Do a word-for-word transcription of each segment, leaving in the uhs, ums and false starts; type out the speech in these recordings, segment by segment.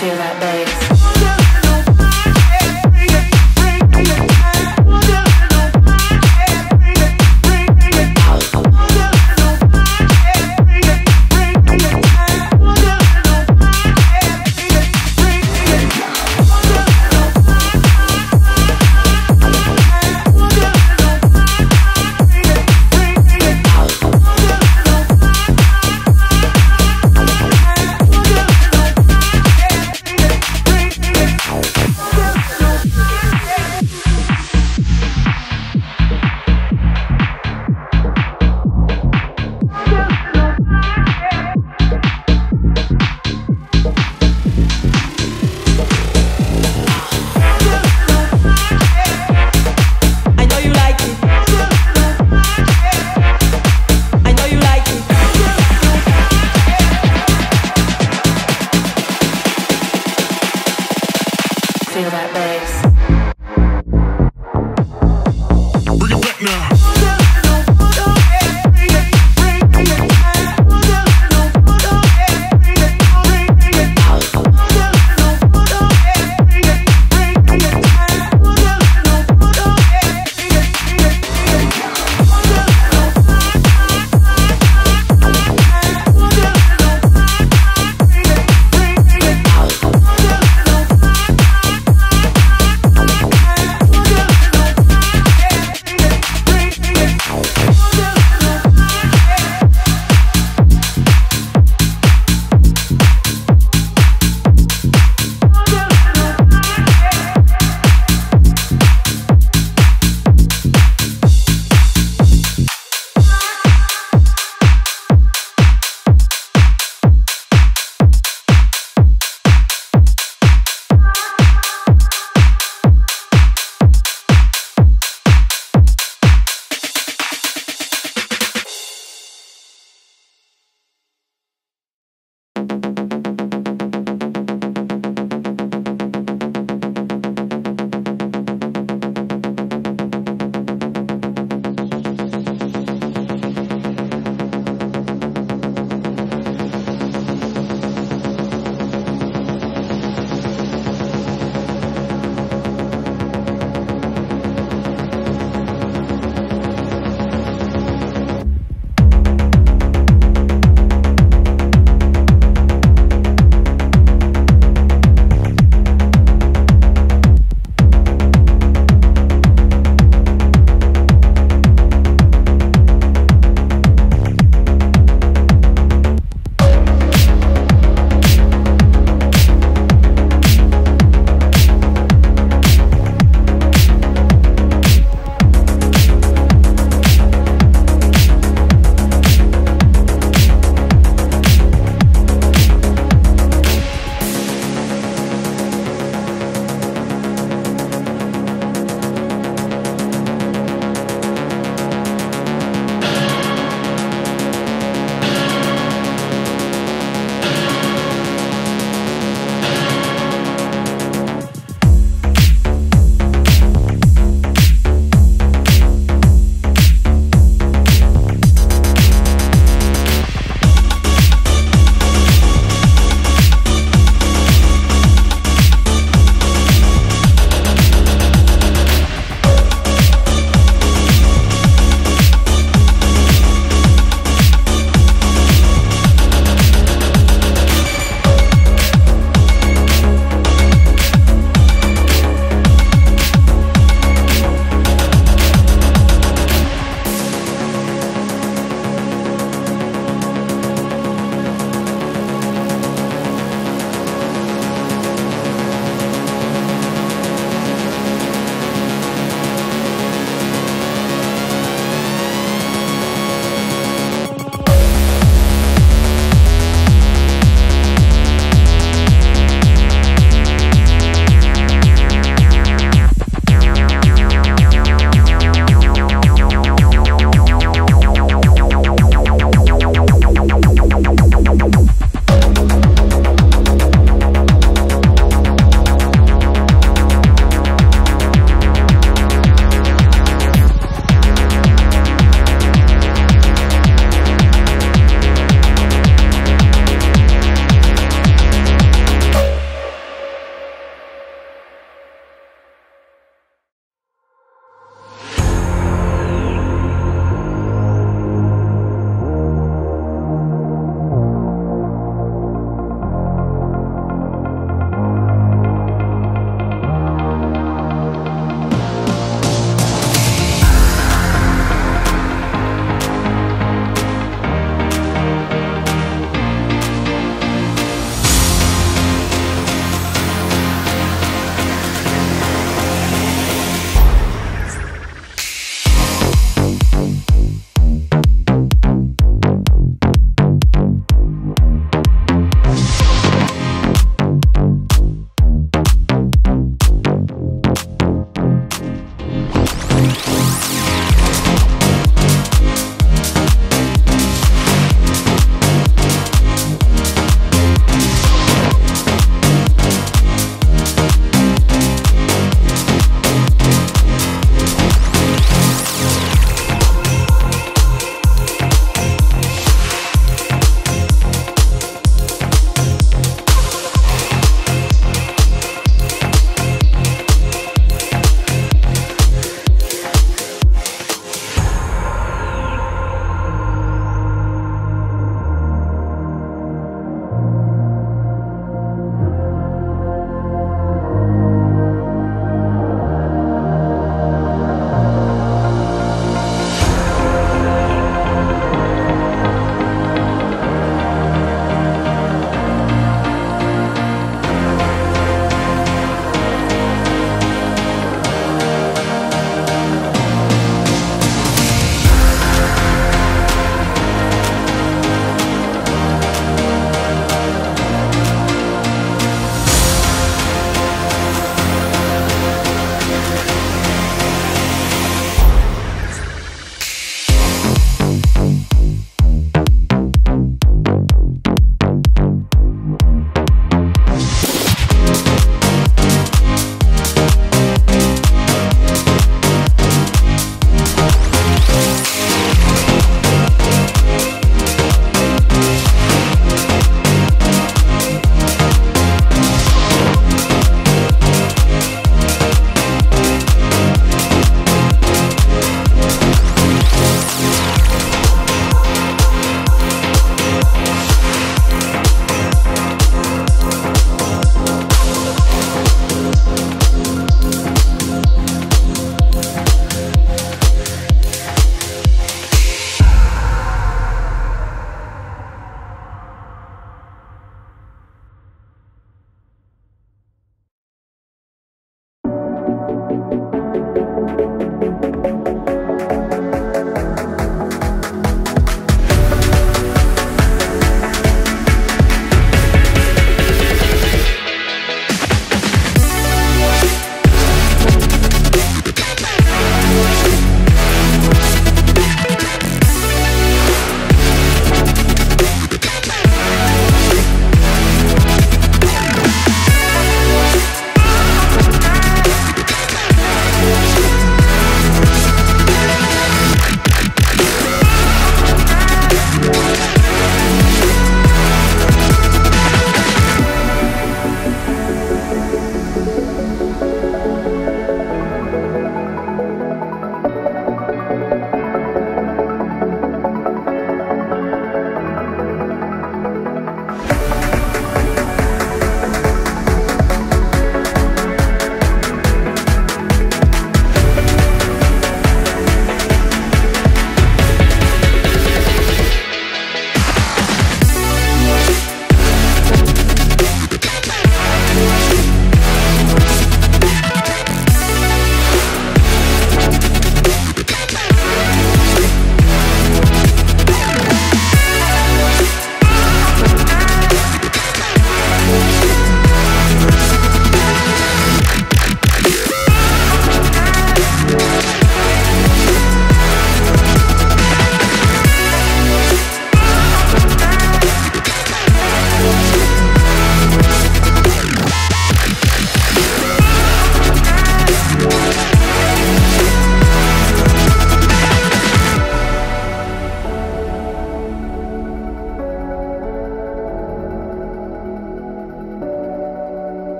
feel that bass. Feel that bass.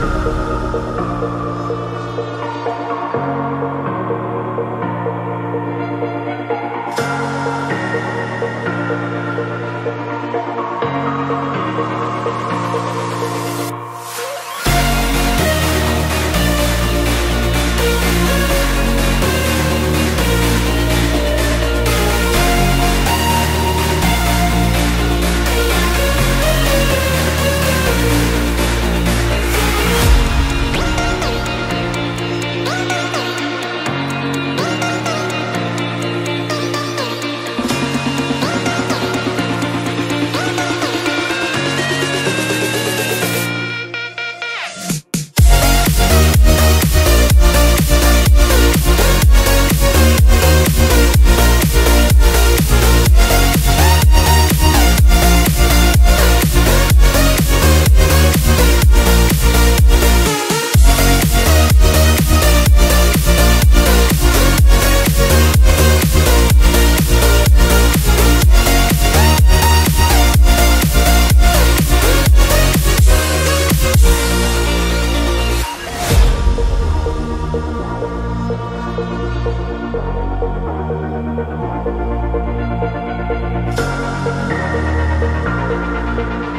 We'll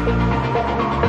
be right back.